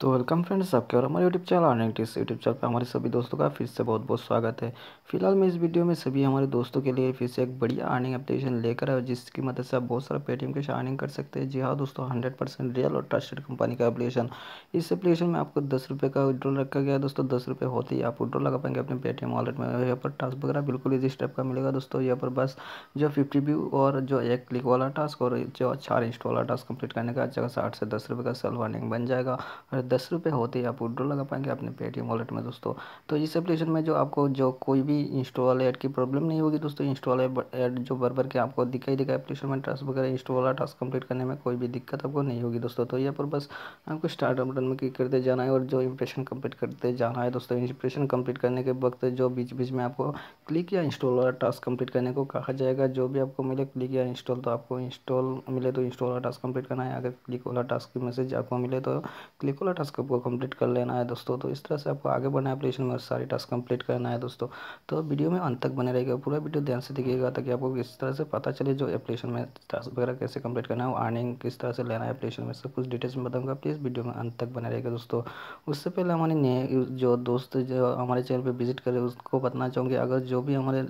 तो welcome friends, आपके और हमारे YouTube channel earning tips YouTube channel पर हमारे सभी दोस्तों का फिर से बहुत बहुत स्वागत है। फिलहाल मैं इस वीडियो में सभी हमारे दोस्तों के लिए फिर से एक बढ़िया अर्निंग एप्लीकेशन लेकर आया जिसकी मदद से आप बहुत सारा पेटीएम के साथ अर्निंग कर सकते हैं। जी हाँ दोस्तों, 100% रियल और ट्रस्टेड कंपनी का एप्लीकेशन। इस एप्लीकेशन में आपको 10 रुपये का विड्रॉल रखा गया है दोस्तों। 10 रुपये होते ही आप विड्रॉल लगा पाएंगे अपने पेटीएम वॉलेट में। यहाँ पर टास्क वगैरह बिल्कुल इजी स्टेप का मिलेगा दोस्तों। यहाँ पर बस जो 50 व्यू और जो 1 क्लिक वाला टास्क और जो 4 इंस्ट वाला टास्क कंप्लीट करने का अच्छा खासा 8 से 10 रुपये का सेल्फ अर्निंग बन जाएगा। 10 रुपये होते ही आप विड्रॉल लगा पाएंगे अपने पेटीएम वॉलेट में दोस्तों। तो इस एप्लीकेशन में जो आपको जो कोई भी इंस्टॉल ऐड की प्रॉब्लम नहीं होगी दोस्तों। इंस्टॉल ऐड जो भर के आपको दिखाई एप्लीकेशन में टास्क वगैरह इंस्टॉल वाला टास्क कंप्लीट करने में कोई भी दिक्कत आपको नहीं होगी दोस्तों। तो यहाँ पर बस आपको स्टार्ट बटन में क्लिक करते जाना है और जो इंप्रेशन कंप्लीट करते जाना है दोस्तों। इंप्रेशन कंप्लीट करने के वक्त जो बीच बीच में आपको क्लिक या इंस्टॉल वाला टास्क कंप्लीट करने को कहा जाएगा। जो भी आपको मिले क्लिक या इंस्टॉल, तो आपको इंस्टॉल मिले तो इंस्टॉल वाला टास्क कंप्लीट करना है। अगर क्लिक वाला टास्क की मैसेज आपको मिले तो क्लिक वाला टास्क आपको कंप्लीट कर लेना है दोस्तों। तो इस तरह से आपको आगे बढ़ना है एप्लीकेशन में, सारी टास्क कंप्लीट करना है दोस्तों। तो वीडियो में अंत तक बने रहेगा, पूरा वीडियो ध्यान से देखिएगा ताकि आपको इस तरह से पता चले जो एप्लीकेशन में टास्क वगैरह कैसे कंप्लीट करना है, अर्निंग किस तरह से लेना है एप्लीकेशन में, सब कुछ डिटेल्स में बताऊँगा। प्लीज़ वीडियो में अंत तक बने रहेगा दोस्तों। उससे पहले हमारे नए जो दोस्त जो हमारे चैनल पर विजिट करें उसको बताना चाहूँगी, अगर जो भी हमारे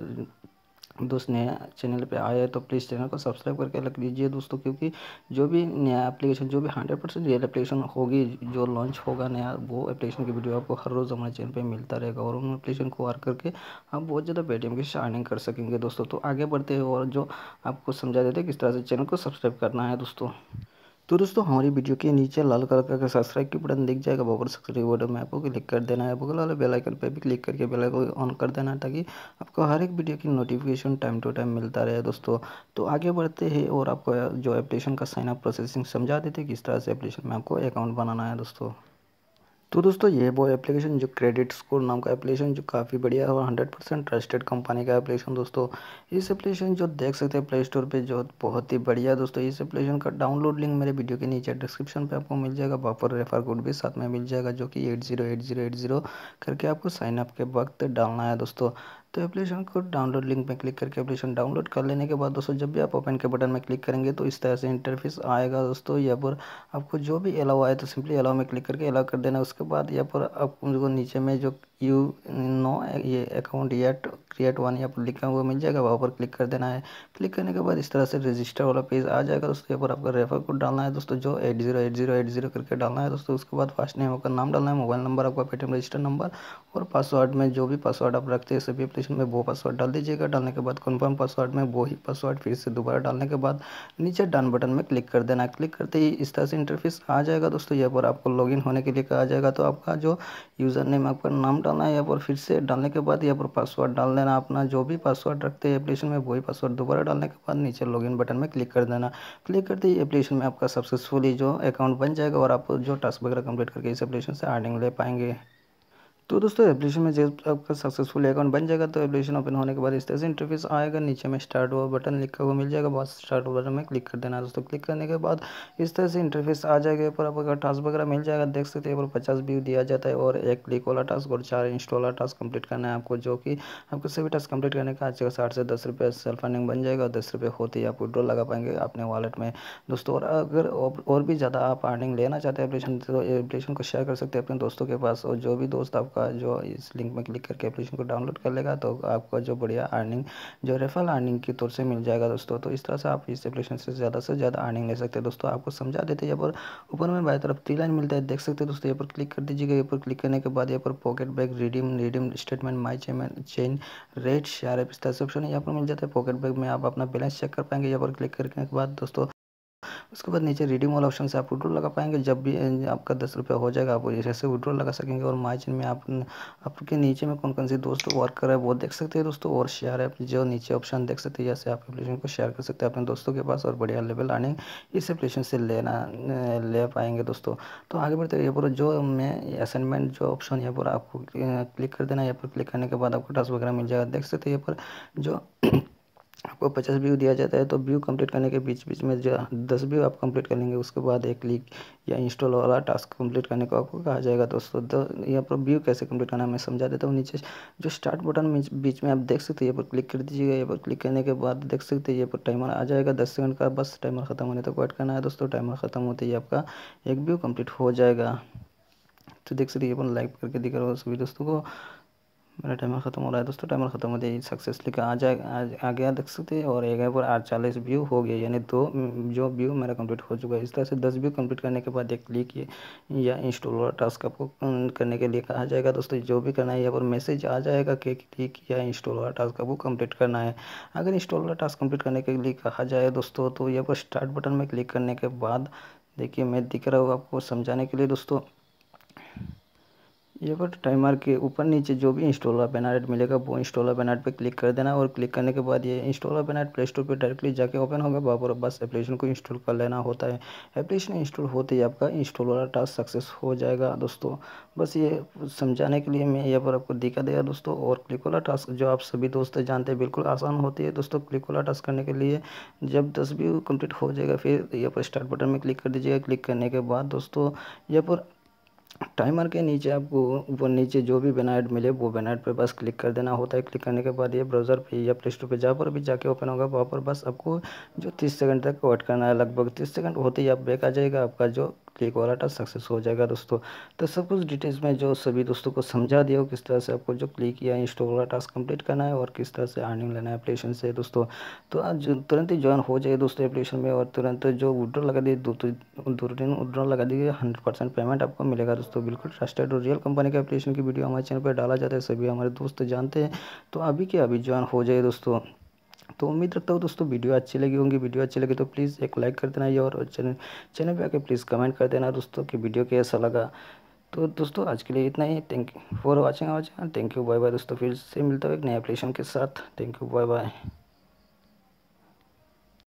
दोस्त नया चैनल पे आया है तो प्लीज़ चैनल को सब्सक्राइब करके रख लीजिए दोस्तों, क्योंकि जो भी नया एप्लीकेशन, जो भी 100% रियल एप्लीकेशन होगी जो लॉन्च होगा नया, वो एप्लीकेशन की वीडियो आपको हर रोज़ हमारे चैनल पे मिलता रहेगा और उन एप्लीकेशन को वार करके आप बहुत ज़्यादा पेटीएम की अर्निंग कर सकेंगे दोस्तों। तो आगे बढ़ते हैं और जो आपको समझा देते हैं किस तरह से चैनल को सब्सक्राइब करना है दोस्तों। तो दोस्तों हमारी वीडियो के नीचे लाल कलर का सब्सक्राइब की बटन दिख जाएगा, वो पर सब्सक्राइब बटन में आपको क्लिक कर देना है। बगल वाले बेल आइकन पर भी क्लिक करके बेल आइकन ऑन कर देना है ताकि आपको हर एक वीडियो की नोटिफिकेशन टाइम टू टाइम मिलता रहे दोस्तों। तो आगे बढ़ते हैं और आपको जो एप्लीकेशन का साइनअप प्रोसेसिंग समझा देते हैं किस तरह से एप्लीकेशन में आपको अकाउंट बनाना है दोस्तों। तो दोस्तों ये वो एप्लीकेशन जो क्रेडिट स्कोर नाम का एप्लीकेशन जो काफ़ी बढ़िया और 100% ट्रस्टेड कंपनी का एप्लीकेशन दोस्तों। इस एप्लीकेशन जो देख सकते हैं प्ले स्टोर पे, जो बहुत ही बढ़िया दोस्तों। इस एप्लीकेशन का डाउनलोड लिंक मेरे वीडियो के नीचे डिस्क्रिप्शन पे आपको मिल जाएगा, वहाँ पर रेफर कोड भी साथ में मिल जाएगा जो कि 808080 करके आपको साइनअप के वक्त डालना है दोस्तों। तो एप्लीकेशन को डाउनलोड लिंक में क्लिक करके एप्लीकेशन डाउनलोड कर लेने के बाद दोस्तों जब भी आप ओपन के बटन में क्लिक करेंगे तो इस तरह से इंटरफेस आएगा दोस्तों। यहाँ पर आपको जो भी अलाउ आए तो सिंपली अलाउ में क्लिक करके अलाउ कर देना है। उसके बाद यहाँ पर आपको नीचे में जो यू नो ये अकाउंट येट क्रिएट वन यहाँ पर लिखा हुआ मिल जाएगा, वहाँ पर क्लिक कर देना है। क्लिक करने के बाद इस तरह से रजिस्टर वाला पेज आ जाएगा दोस्तों। यहाँ पर आपका रेफर कोड डालना है दोस्तों, जो 808080 करके डालना है दोस्तों। उसके बाद फर्स्ट नेम आपका नाम डालना है, मोबाइल नंबर आपका पेटीएम रजिस्टर नंबर और पासवर्ड में जो भी पासवर्ड आप रखते हैं सभी में वो पासवर्ड डाल दीजिएगा। डालने के बाद कन्फर्म पासवर्ड में वो ही पासवर्ड फिर से दोबारा डालने के बाद नीचे डन बटन में क्लिक कर देना। क्लिक करते ही इस तरह से इंटरफेस आ जाएगा दोस्तों। यहाँ पर आपको लॉगिन होने के लिए कहा जाएगा, तो आपका जो यूज़र नेम आपका नाम डालना है यहाँ पर, फिर से डालने के बाद यहाँ पर पासवर्ड डाल देना अपना, जो भी पासवर्ड रखते हैं एप्लीकेशन में वही पासवर्ड दोबारा डालने के बाद नीचे लॉगिन बटन में क्लिक कर देना। क्लिक करते ही एप्लीकेशन में आपका सक्सेसफुली जो अकाउंट बन जाएगा और आप जो टास्क वगैरह कंप्लीट करके इस एप्लीकेशन से अर्निंग ले पाएंगे। तो दोस्तों एप्लीकेशन में जब आपका सक्सेसफुल अकाउंट बन जाएगा तो एप्लीकेशन ओपन होने के बाद इस तरह से इंटरफेस आएगा, नीचे में स्टार्ट हुआ बटन लिखा हुआ मिल जाएगा, बस स्टार्ट हुआ बटन में क्लिक कर देना दोस्तों। क्लिक करने के बाद इस तरह से इंटरफेस आ जाएगा, पर आपका टास्क वगैरह मिल जाएगा। देख सकते हैं यहाँ पर 50 व्यू दिया जाता है और 1 क्लिक वाला टास्क और 4 इंस्टॉल वाला टास्क कंप्लीट करना है आपको, जो कि आपको सभी टास्क कंप्लीट करने का अच्छा 8 से 10 रुपये सेल्फ अर्निंग बन जाएगा। 10 रुपये होते ही आप विड्रॉल लगा पाएंगे अपने वॉलेट में दोस्तों। और अगर और भी ज़्यादा आप अर्निंग लेना चाहते हैं एप्लीकेशन, तो एप्लीकेशन को शेयर कर सकते हैं अपने दोस्तों के पास और जो भी दोस्त का जो इस लिंक में क्लिक करके एप्लीकेशन को डाउनलोड कर लेगा तो आपको जो बढ़िया अर्निंग जो रेफरल अर्निंग की तौर से मिल जाएगा दोस्तों। तो इस तरह से आप इस एप्लीकेशन से ज़्यादा अर्निंग ले सकते हैं दोस्तों। आपको समझा देते हैं, यहाँ पर ऊपर में बाएं तरफ 3 लाइन मिलता है देख सकते हैं दोस्तों। यहाँ पर क्लिक कर दीजिएगा। यहाँ पर क्लिक करने के बाद यहाँ पर pocket bag redeem statement my chain rate share इस तरह से ऑप्शन यहाँ पर मिल जाता है। पॉकेट बैग में आप अपना बैलेंस चेक कर पाएंगे यहाँ पर क्लिक करने के बाद दोस्तों। उसके बाद नीचे रिडीम वाला ऑप्शन से आप विड्रॉल लगा पाएंगे। जब भी आपका 10 रुपये हो जाएगा आप ऐसे विड्रॉल लगा सकेंगे। और मार्जिन में आप आपके नीचे में कौन कौन से दोस्त वर्क कर रहे हैं वो देख सकते हैं दोस्तों। और शेयर ऐप जो नीचे ऑप्शन देख सकते हैं, जैसे आप एप्लीकेशन को शेयर कर सकते हैं अपने दोस्तों के पास और बढ़िया लेवल अर्निंग इस एप्लीकेशन से ले पाएंगे दोस्तों। तो आगे बढ़ते यहाँ पर जो मैं असाइनमेंट जो ऑप्शन यहाँ पर आपको क्लिक कर देना है। यहाँ पर क्लिक करने के बाद आपको टास्क वगैरह मिल जाएगा। देख सकते हैं यहाँ पर जो आपको 50 व्यू दिया जाता है, तो व्यू कंप्लीट करने के बीच बीच में जो 10 व्यू आप कंप्लीट कर लेंगे उसके बाद 1 क्लिक या इंस्टॉल वाला टास्क कंप्लीट करने को आपको कहा जाएगा दोस्तों। तो यहाँ पर व्यू कैसे कंप्लीट करना है मैं समझा देता हूँ। नीचे जो स्टार्ट बटन बीच में आप देख सकते हैं यहाँ पर क्लिक कर दीजिएगा। यहाँ पर क्लिक करने के बाद देख सकते हैं यहाँ पर टाइमर आ जाएगा 10 सेकंड का, बस टाइमर खत्म होने तक वेट करना है दोस्तों। टाइमर खत्म होते ही आपका 1 व्यू कम्प्लीट हो जाएगा। तो देख सकते अपन लाइक करके दिखा रहा हूँ सभी दोस्तों को। मेरा टाइमर ख़त्म हो रहा है दोस्तों, टाइमर ख़त्म हो जाए सक्सेसफुली का आ गया देख सकते हैं। और एक है पर 48 व्यू हो गया, यानी दो जो व्यू मेरा कंप्लीट हो चुका है। इस तरह से 10 व्यू कंप्लीट करने के बाद एक क्लिक या इंस्टॉल वाला टास्क आपको करने के लिए कहा जाएगा दोस्तों। जो भी करना है यहाँ पर मैसेज आ जाएगा कि क्लिक या इंस्टॉल वाला टास्क आपको कम्प्लीट करना है। अगर इंस्टॉल वाला टास्क कम्प्लीट करने के लिए कहा जाए दोस्तों, तो यहाँ पर स्टार्ट बटन में क्लिक करने के बाद देखिए मैं दिख रहा हूँ आपको समझाने के लिए दोस्तों। ये पर टाइमर के ऊपर नीचे जो भी इंस्टॉलर बैनर मिलेगा वो इंस्टॉलर बैनर पे क्लिक कर देना। और क्लिक करने के बाद ये इंस्टॉलर बैनर प्ले स्टोर पर डायरेक्टली जाके ओपन होगा। वहाँ पर बस एप्लीकेशन को इंस्टॉल कर लेना होता है। एप्लीकेशन इंस्टॉल होते ही आपका इंस्टॉल वाला टास्क सक्सेस हो जाएगा दोस्तों। बस ये समझाने के लिए मैं यहाँ पर आपको दिखा दिया दोस्तों। और क्लिक वाला टास्क जो आप सभी दोस्त जानते हैं बिल्कुल आसान होती है दोस्तों। क्लिक वाला टास्क करने के लिए जब 10 व्यू कंप्लीट हो जाएगा फिर यहाँ पर स्टार्ट बटन में क्लिक कर दीजिएगा। क्लिक करने के बाद दोस्तों यहाँ पर टाइमर के नीचे आपको वो नीचे जो भी बैनर ऐड मिले वो बैनर पे बस क्लिक कर देना होता है। क्लिक करने के बाद ये ब्राउज़र पे या प्ले स्टोर पर जहाँ पर भी जाके ओपन होगा वहाँ पर बस आपको जो 30 सेकंड तक वेट करना है। लगभग 30 सेकंड होते ही आप बैक आ जाएगा, आपका जो क्लिक वाला टास्क सक्सेस हो जाएगा दोस्तों। तो सब कुछ डिटेल्स में जो सभी दोस्तों को समझा दिया हो, किस तरह से आपको जो क्लिक या इंस्टॉल वाला टास्क कंप्लीट करना है और किस तरह से अर्निंग लेना है एप्लीकेशन से दोस्तों। तो आज तुरंत ही ज्वाइन हो जाए दोस्तों एप्लीकेशन में, और तुरंत जो विड्रॉ लगा दी 2 दिन विड्रॉ लगा दीजिए। 100% पेमेंट आपको मिलेगा दोस्तों। बिल्कुल ट्रस्टेड और रियल कंपनी के एप्लीकेशन की वीडियो हमारे चैनल पर डाला जाता है, सभी हमारे दोस्त जानते हैं। तो अभी के अभी ज्वाइन हो जाए दोस्तों। तो उम्मीद रखता हूँ दोस्तों वीडियो अच्छी लगी होंगी। वीडियो अच्छी लगी तो प्लीज़ एक लाइक कर देना ये, और चैनल पे आके प्लीज़ कमेंट कर देना दोस्तों कि वीडियो कैसा लगा। तो दोस्तों आज के लिए इतना ही। Thank you for watching. Thank you, bye bye दोस्तों। फिर से मिलता हूँ एक नए एप्लीकेशन के साथ। Thank you, bye bye.